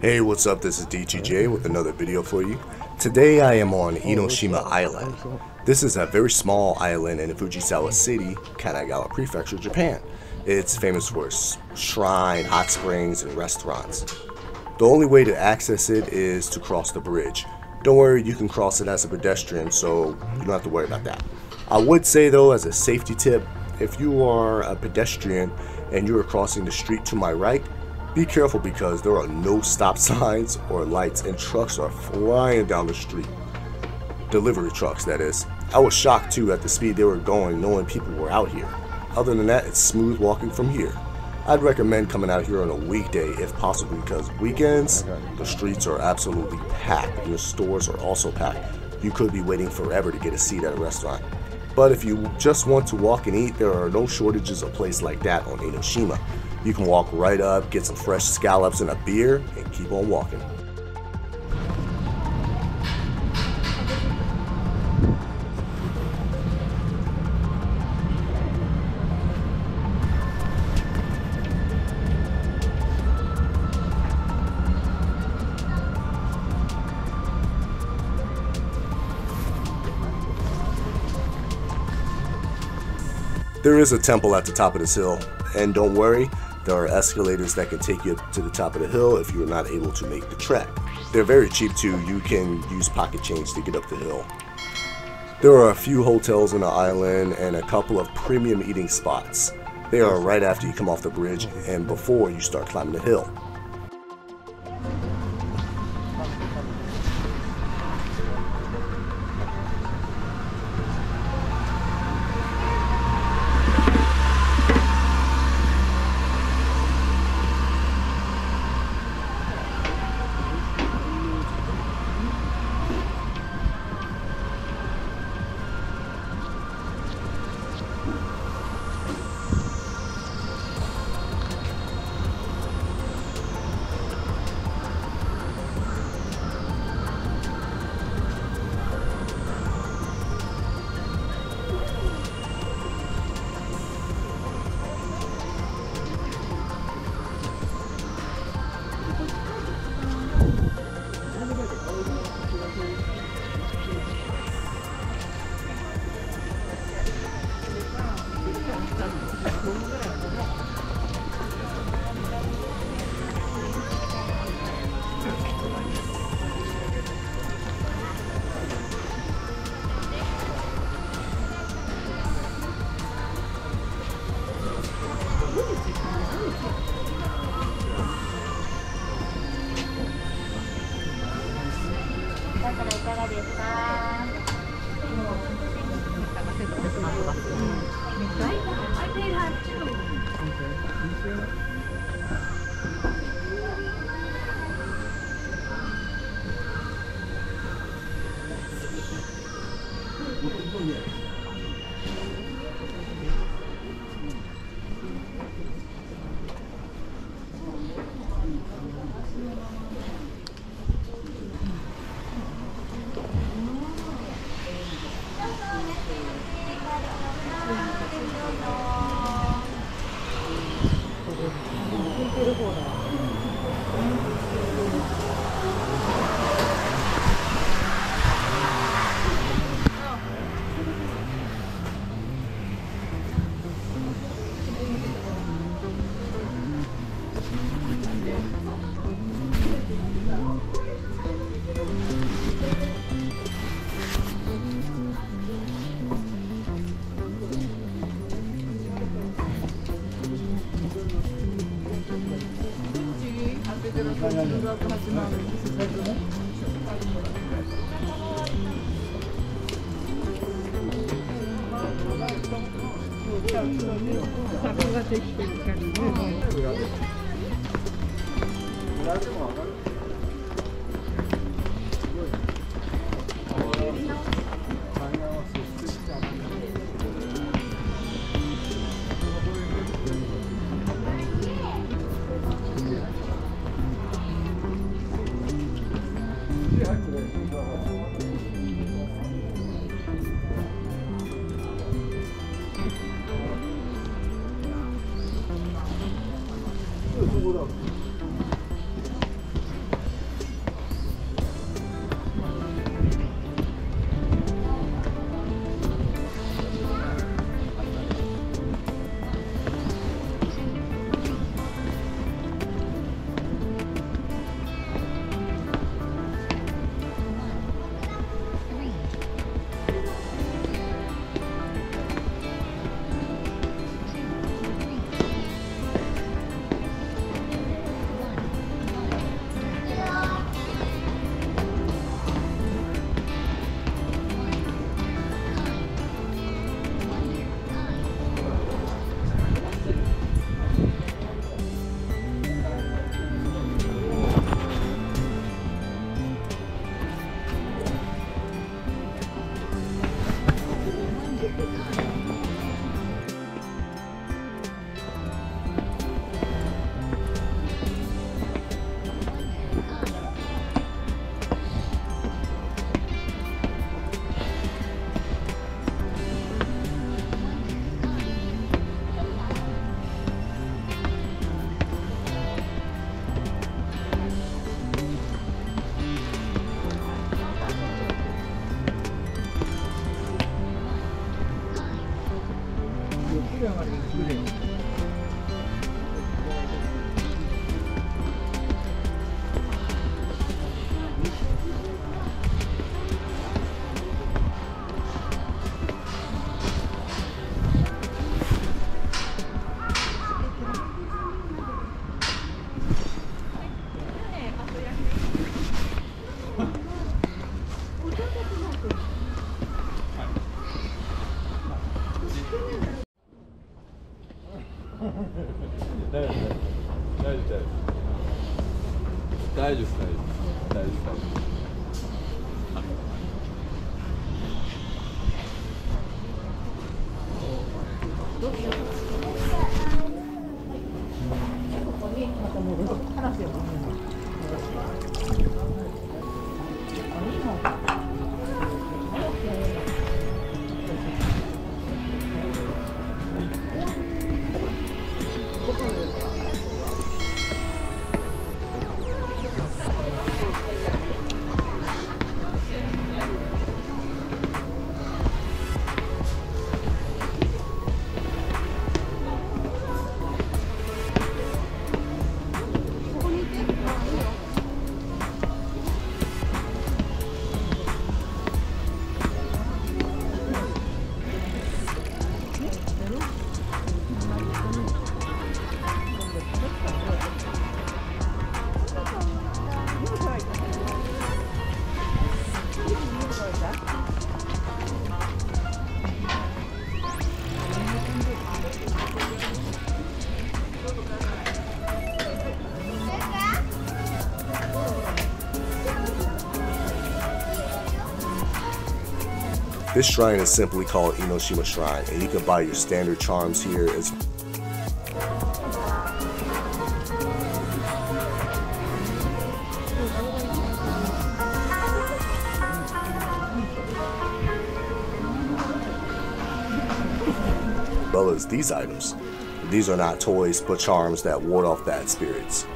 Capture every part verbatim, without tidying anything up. Hey, what's up? This is D G J with another video for you. Today I am on Enoshima Island. This is a very small island in Fujisawa City, Kanagawa Prefecture, Japan. It's famous for its shrine, hot springs, and restaurants. The only way to access it is to cross the bridge. Don't worry, you can cross it as a pedestrian, so you don't have to worry about that. I would say though, as a safety tip, if you are a pedestrian and you are crossing the street to my right, be careful because there are no stop signs or lights and trucks are flying down the street. Delivery trucks, that is. I was shocked too at the speed they were going knowing people were out here. Other than that, it's smooth walking from here. I'd recommend coming out here on a weekday if possible because weekends, the streets are absolutely packed and the stores are also packed. You could be waiting forever to get a seat at a restaurant. But if you just want to walk and eat, there are no shortages of places like that on Enoshima. You can walk right up, get some fresh scallops and a beer, and keep on walking. There is a temple at the top of this hill, and don't worry, there are escalators that can take you to the top of the hill if you're not able to make the trek. They're very cheap too, you can use pocket change to get up the hill. There are a few hotels on the island and a couple of premium eating spots. They are right after you come off the bridge and before you start climbing the hill. I did have two. Okay. 大丈夫です大丈夫です大丈夫です。This shrine is simply called Enoshima Shrine, and you can buy your standard charms here as well. As these items. These are not toys, but charms that ward off bad spirits.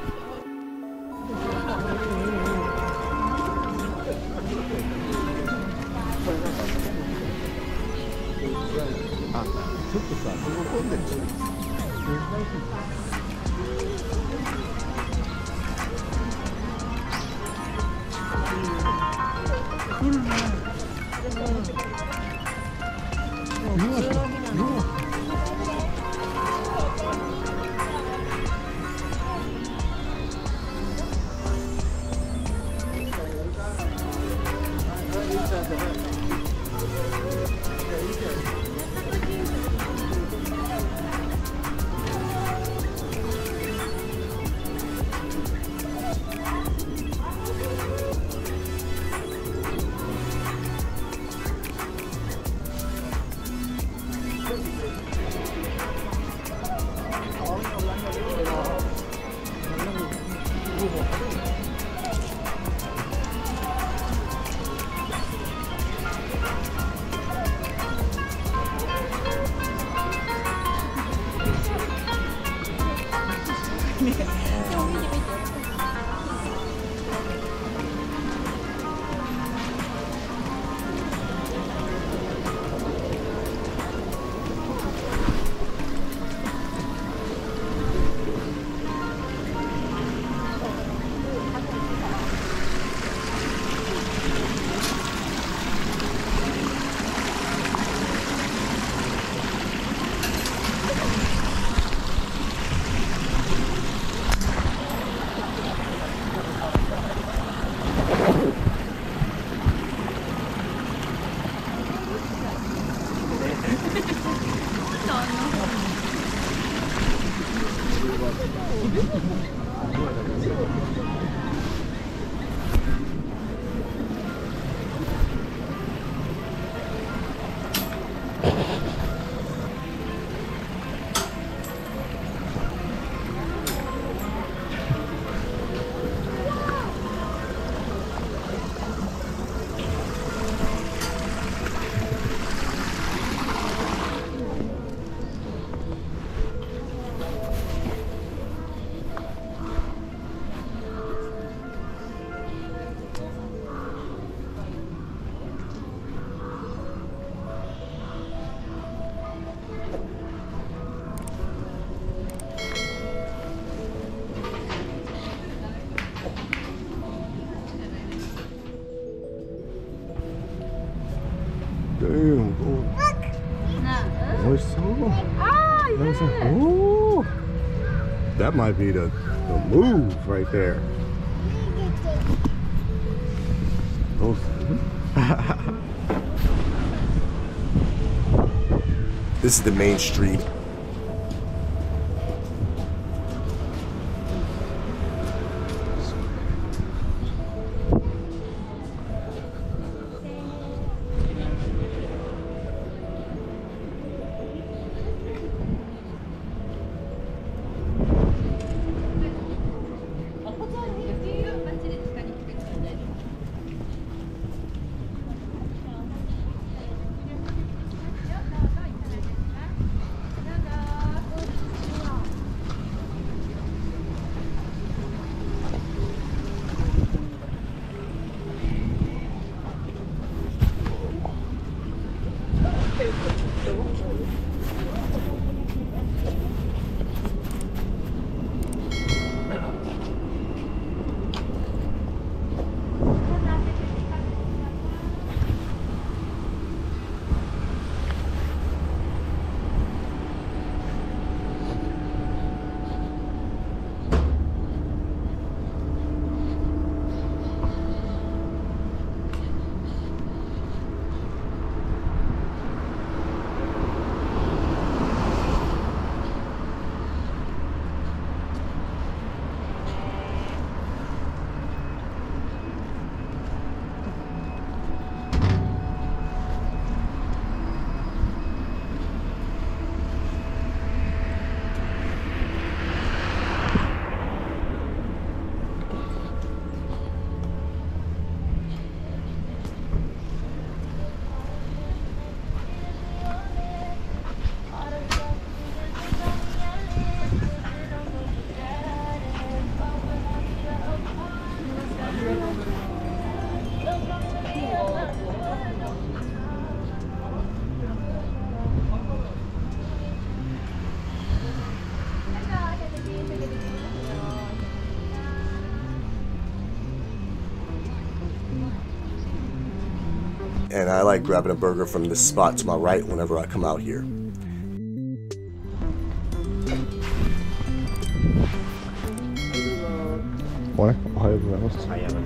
Ooh, that might be the, the move right there. Those, this is the main street. and I like grabbing a burger from this spot to my right whenever I come out here.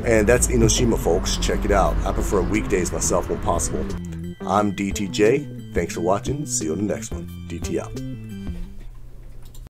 And that's Enoshima, folks. Check it out. I prefer weekdays myself when possible. I'm D G J. Thanks for watching. See you on the next one. D T out.